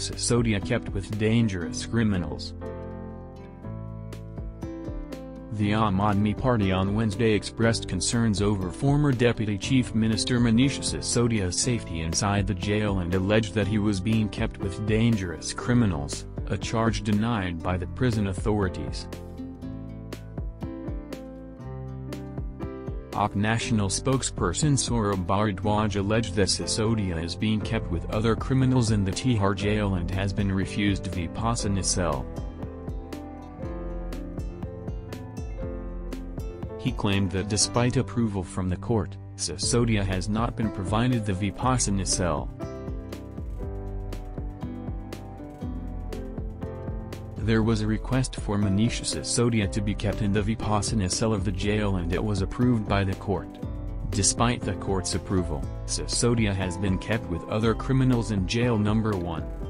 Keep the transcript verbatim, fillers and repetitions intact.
Sisodia kept with dangerous criminals. The Aam Aadmi Party on Wednesday expressed concerns over former Deputy Chief Minister Manisha Sisodia's safety inside the jail and alleged that he was being kept with dangerous criminals, a charge denied by the prison authorities. A A P national spokesperson Sora Bharadwaj alleged that Sisodia is being kept with other criminals in the Tihar jail and has been refused Vipassana cell. He claimed that despite approval from the court, Sisodia has not been provided the Vipassana cell. There was a request for Manisha Sisodia to be kept in the Vipassana cell of the jail and it was approved by the court. Despite the court's approval, Sisodia has been kept with other criminals in jail number one.